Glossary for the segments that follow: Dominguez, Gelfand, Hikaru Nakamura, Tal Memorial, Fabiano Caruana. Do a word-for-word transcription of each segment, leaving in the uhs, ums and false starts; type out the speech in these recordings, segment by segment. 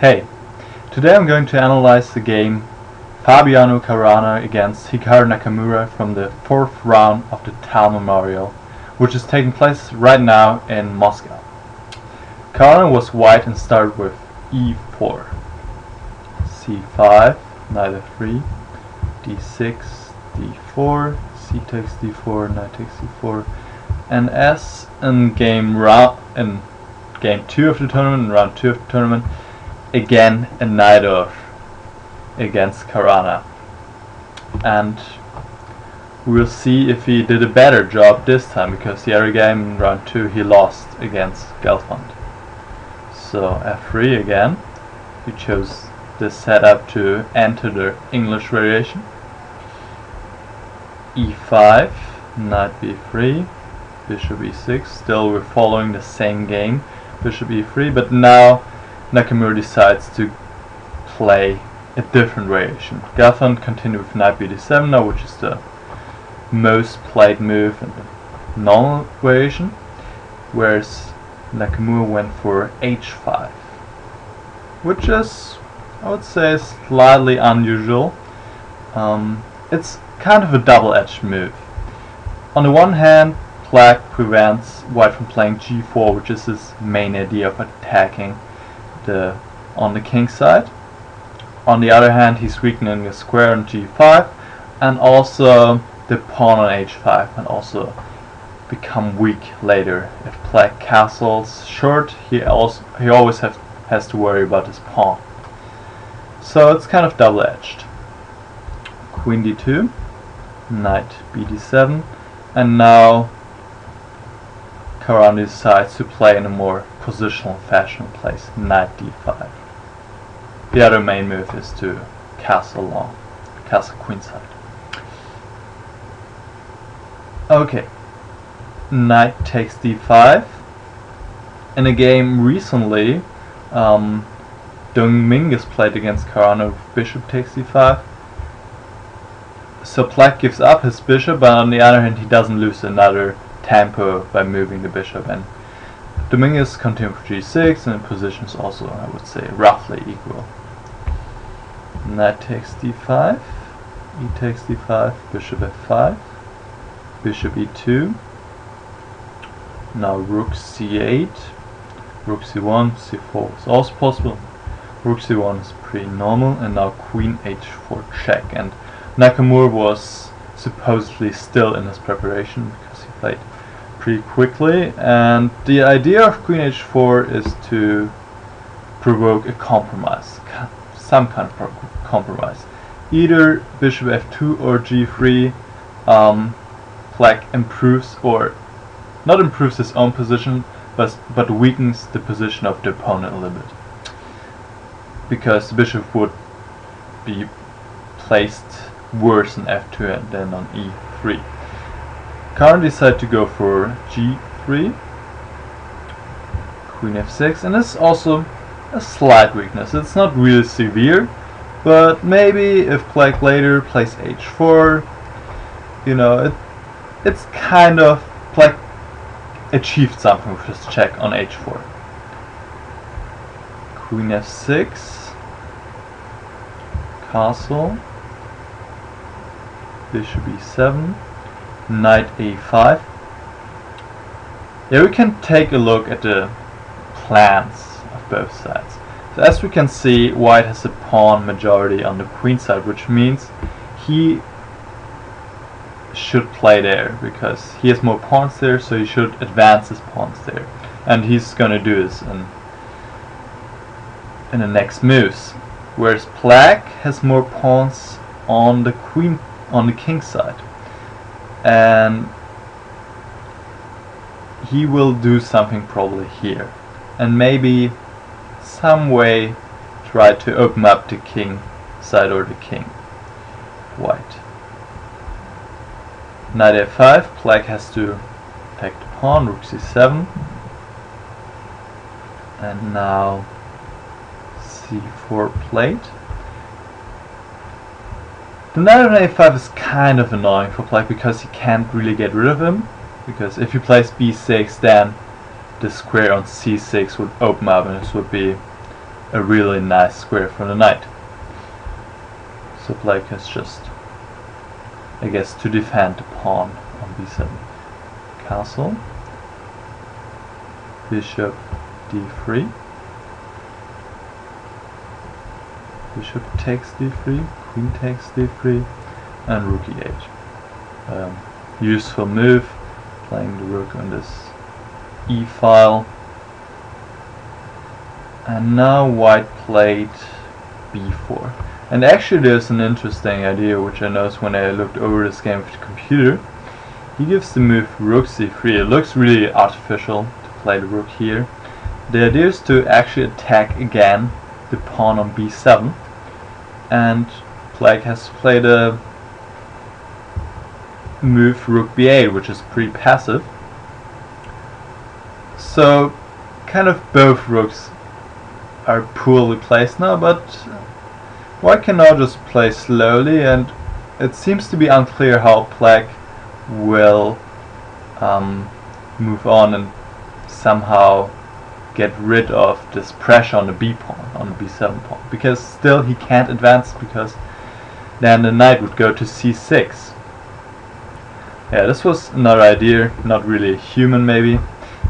Hey, today I'm going to analyze the game Fabiano Caruana against Hikaru Nakamura from the fourth round of the Tal Memorial, which is taking place right now in Moscow. Caruana was white and started with e four, c five, knight f three, d six, d four, c takes d four, knight takes d four, and as in game round in game two of the tournament, in round two of the tournament, again a knight off against Caruana, and we'll see if he did a better job this time, because the other game in round two he lost against Gelfand. So f three again, he chose this setup to enter the English variation. e five, knight b three, bishop e six, still we're following the same game, bishop e three, but now Nakamura decides to play a different variation. Gelfand continued with knight b d seven now, which is the most played move in the normal variation, whereas Nakamura went for h five, which is, I would say, slightly unusual. Um, it's kind of a double-edged move. On the one hand, black prevents white from playing g four, which is his main idea of attacking the on the king side. On the other hand, he's weakening the square on g five and also the pawn on h five, and also become weak later if black castles short. He also he always have, has to worry about his pawn. So it's kind of double-edged. Queen d two, knight b d seven, and now Caruana decides to play in a more positional fashion, plays knight d five. The other main move is to castle long, castle queenside. Okay, knight takes d five. In a game recently, um, Dominguez played against Caruana with bishop takes d five. So black gives up his bishop, but on the other hand he doesn't lose another tempo by moving the bishop, and Dominguez continues for g six, and the position is also, I would say, roughly equal. Knight takes d five, e takes d five, bishop f five, bishop e two, now rook c eight, rook c one, c four is also possible, rook c one is pretty normal, and now queen h four check, and Nakamura was supposedly still in his preparation because he played pretty quickly, and the idea of queen h four is to provoke a compromise, some kind of compromise, either bishop f two or g three. um, Black improves, or not improves his own position, but, but weakens the position of the opponent a little bit, because the bishop would be placed worse on f two than on e three. Caruana decided to go for g three, queen f six, and this is also a slight weakness. It's not really severe, but maybe if black later plays h four, you know, it, it's kind of, black achieved something with his check on h four. Queen f six, castle, bishop e seven, knight a five. Here we can take a look at the plans of both sides. So as we can see, white has a pawn majority on the queen side, which means he should play there, because he has more pawns there, so he should advance his pawns there, and he's gonna do this in, in the next moves. Whereas black has more pawns on the queen on the king side, and he will do something probably here, and maybe some way try to open up the king side or the king. White. Knight f five, black has to take the pawn, rook c seven, and now c four played. The knight on a five is kind of annoying for black, because he can't really get rid of him, because if he plays b six, then the square on c six would open up, and this would be a really nice square for the knight. So black has just, I guess, to defend the pawn on b seven. Castle, bishop d three, bishop takes d three, queen takes d three, and rook e eight. Um, useful move, playing the rook on this e file. And now white played b four. And actually there's an interesting idea which I noticed when I looked over this game with the computer. He gives the move rook c three. It looks really artificial to play the rook here. The idea is to actually attack again the pawn on b seven, and black has played a move rook b eight, which is pretty passive. So kind of both rooks are poorly placed now, but white can now just play slowly, and it seems to be unclear how black will um, move on and somehow get rid of this pressure on the b pawn, on the b seven pawn, because still he can't advance, because then the knight would go to c six. Yeah, this was another idea, not really human maybe.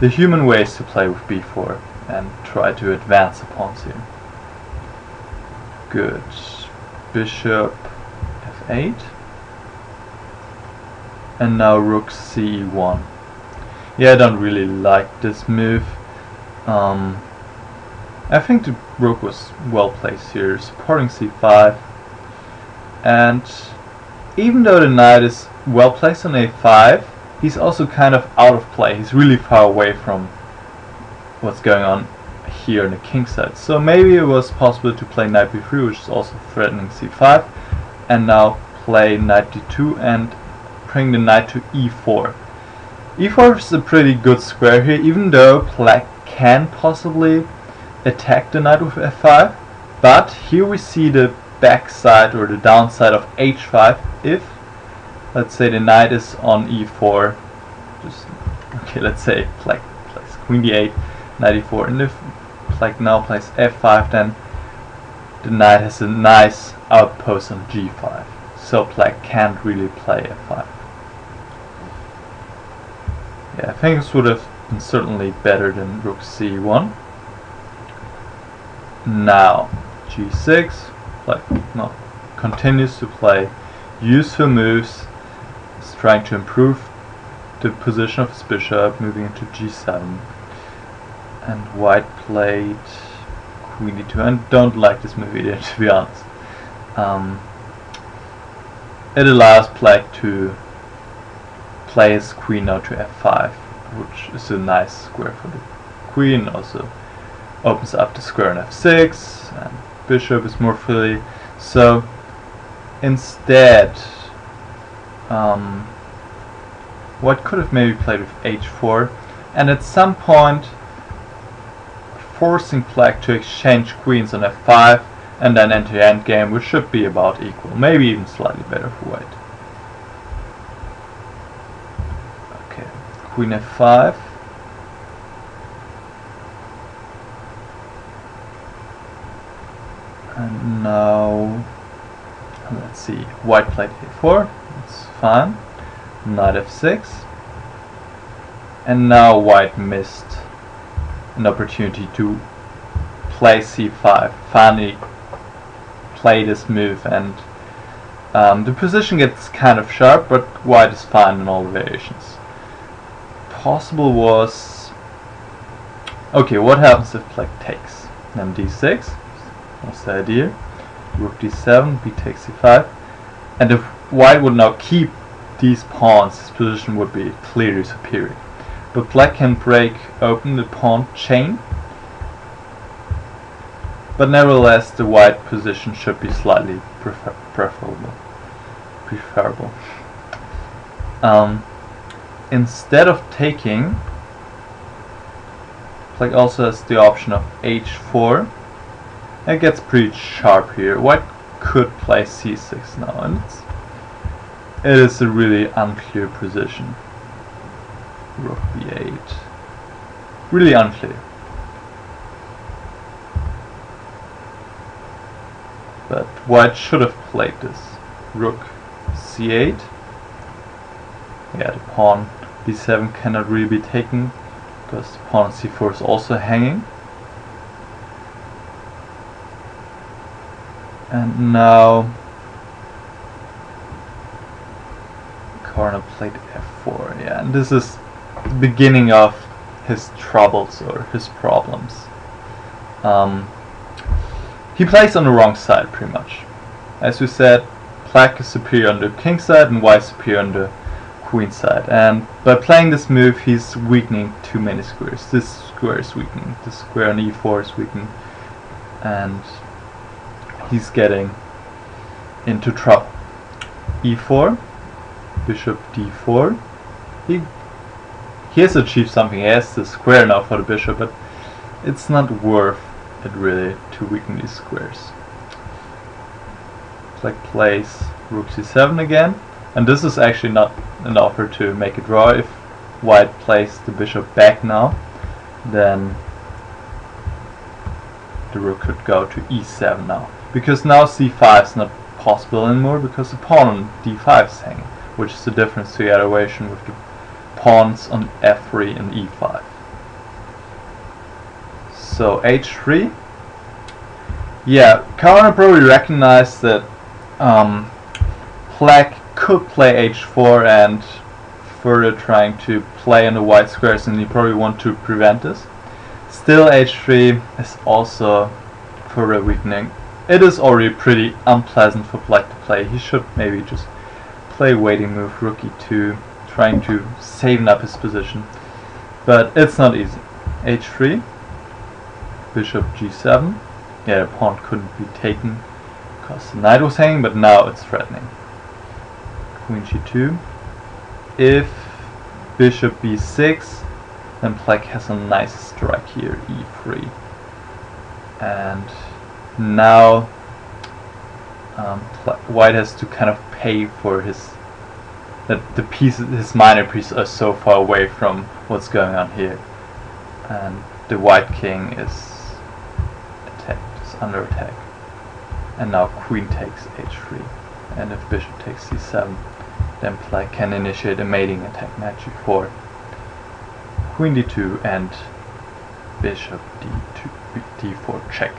The human way is to play with b four and try to advance the pawns here. Good. Bishop f eight. And now rook c one. Yeah, I don't really like this move. Um, I think the rook was well placed here, supporting c five. And even though the knight is well placed on a five, he's also kind of out of play. He's really far away from what's going on here on the king side. So maybe it was possible to play knight b three, which is also threatening c five, and now play knight d two and bring the knight to e four. e four is a pretty good square here, even though black can possibly attack the knight with f five, but here we see the backside or the downside of h five if, let's say, the knight is on e four. Just okay, let's say black plays queen d eight, knight e four, and if black now plays f five, then the knight has a nice outpost on g five, so black can't really play f five. Yeah, I think this would have been certainly better than rook c one. Now g six, black no, continues to play useful moves, is trying to improve the position of his bishop, moving into g seven. And white played queen d two, and don't like this move either, to be honest. Um, it allows black to play his queen now to f five, which is a nice square for the queen. Also opens up the square on f six, and bishop is more freely. So instead, um, white could have maybe played with h four, and at some point forcing black to exchange queens on f five and then enter the endgame, which should be about equal, maybe even slightly better for white. Okay, queen f five. And now, let's see, white played a four, it's fine. Knight f six. And now white missed an opportunity to play c five, finally play this move, and um, the position gets kind of sharp, but white is fine in all the variations. Possible was... okay, what happens if black takes? Then d six, that's the idea. Rook d seven, b takes c five, and if white would now keep these pawns, his position would be clearly superior. But black can break open the pawn chain, but nevertheless the white position should be slightly prefer preferable. preferable. Um, instead of taking, black also has the option of h four. It gets pretty sharp here. White could play c six now, and it's, it is a really unclear position. Rook b eight. Really unclear. But white should have played this. Rook c eight. Yeah, the pawn b seven cannot really be taken because the pawn c four is also hanging. And now Caruana played f four. Yeah, and this is the beginning of his troubles or his problems. Um, he plays on the wrong side pretty much. As we said, black is superior on the king side and white is superior on the queen side, and by playing this move he's weakening too many squares. This square is weakening, this square on e four is weakening, and he's getting into trouble. e four, bishop d four. He, he has achieved something. He has the square now for the bishop, but it's not worth it really to weaken these squares. Black plays rook c seven again, and this is actually not an offer to make a draw. If white plays the bishop back now, then the rook could go to e seven now, because now c five is not possible anymore because the pawn on d five is hanging, which is the difference to the other way with the pawns on f three and e five. So h three. Yeah, Caruana probably recognized that um, black could play h four and further trying to play on the white squares, and he probably want to prevent this. Still, h three is also further weakening. It is already pretty unpleasant for black to play. He should maybe just play waiting move, rook e two, trying to save up his position. But it's not easy. h three, bishop g seven. Yeah, the pawn couldn't be taken because the knight was hanging, but now it's threatening. Queen g two. If bishop b six, then black has a nice strike here, e three. And now um, white has to kind of pay for his that the pieces, his minor pieces, are so far away from what's going on here, and the white king is attacked, is under attack. And now queen takes h three, and if bishop takes c seven, then black can initiate a mating attack, knight g four. Queen d two and bishop d two, d four check.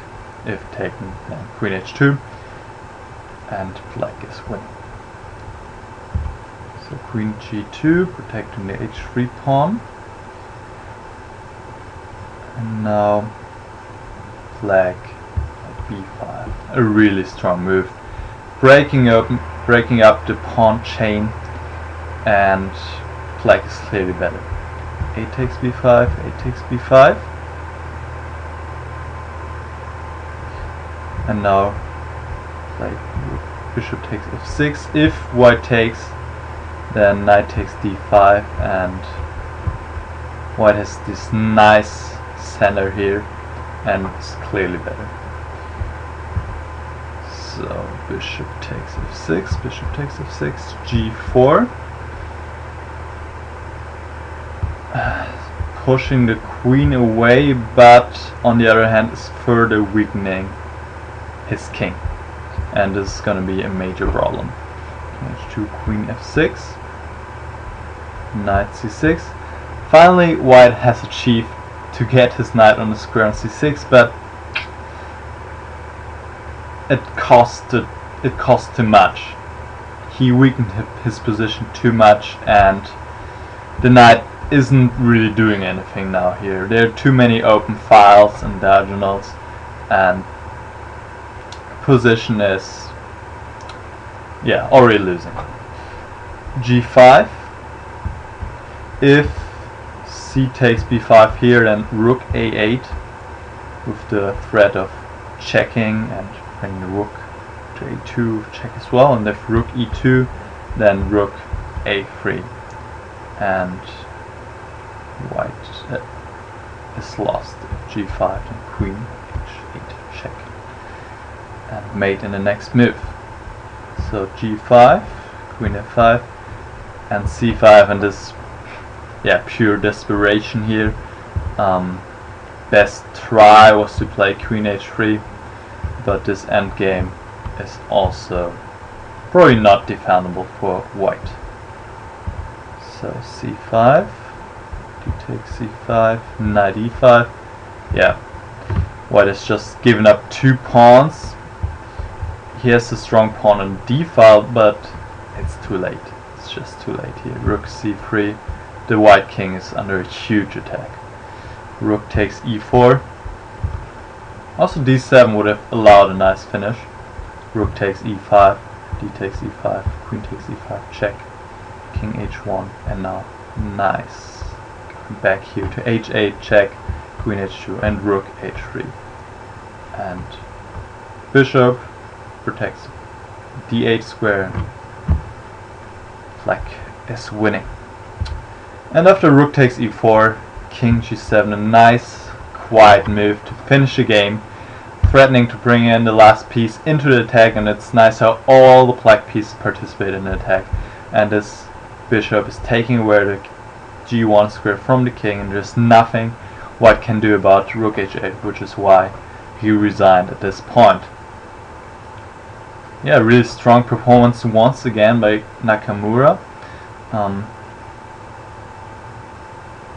If taken, then queen h two, and black is winning. So queen g two, protecting the h three pawn. And now black at b five. A really strong move, breaking open, breaking up the pawn chain, and black is clearly better. A takes b five, a takes b five, and now like bishop takes f six. If white takes, then knight takes d five, and white has this nice center here, and it's clearly better. So bishop takes f six, bishop takes f six, g four. Pushing the queen away, but on the other hand is further weakening his king, and this is going to be a major problem. h two, queen f six, knight c six. Finally white has achieved to get his knight on the square on c six, but it costed it cost too much. He weakened his position too much, and the knight isn't really doing anything now here. There are too many open files and diagonals, and position is, yeah, already losing. g five. If c takes b five here, then rook a eight with the threat of checking and bringing the rook to a two, check as well. And if rook e two, then rook a three, and white uh, is lost. g five and queen h eight check, and mate in the next move. So g five, queen f five, and c five, and this, yeah, pure desperation here. Um, best try was to play queen h three, but this endgame is also probably not definable for white. So c five, you take c five, knight e five. Yeah, white has just given up two pawns. He has a strong pawn on d file, but it's too late. It's just too late here. Rook c three. The white king is under a huge attack. Rook takes e four. Also d seven would have allowed a nice finish. Rook takes e five, d takes e five, queen takes e five, check, king h one, and now nice. Going back here to h eight, check, queen h two, and rook h three. And bishop protects d eight square. Black is winning. And after rook takes e four, king g seven, a nice quiet move to finish the game, threatening to bring in the last piece into the attack. And it's nice how all the black pieces participate in the attack, and this bishop is taking away the g one square from the king, and there's nothing white can do about rook h eight, which is why he resigned at this point. Yeah, really strong performance once again by Nakamura. Um,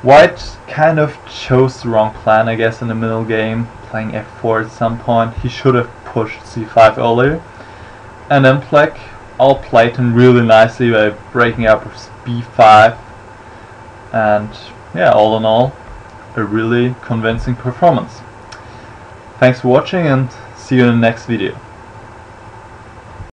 White kind of chose the wrong plan, I guess, in the middle game, playing f four at some point. He should have pushed c five earlier. And then black outplayed him really nicely by breaking up with b five. And yeah, all in all, a really convincing performance. Thanks for watching, and see you in the next video.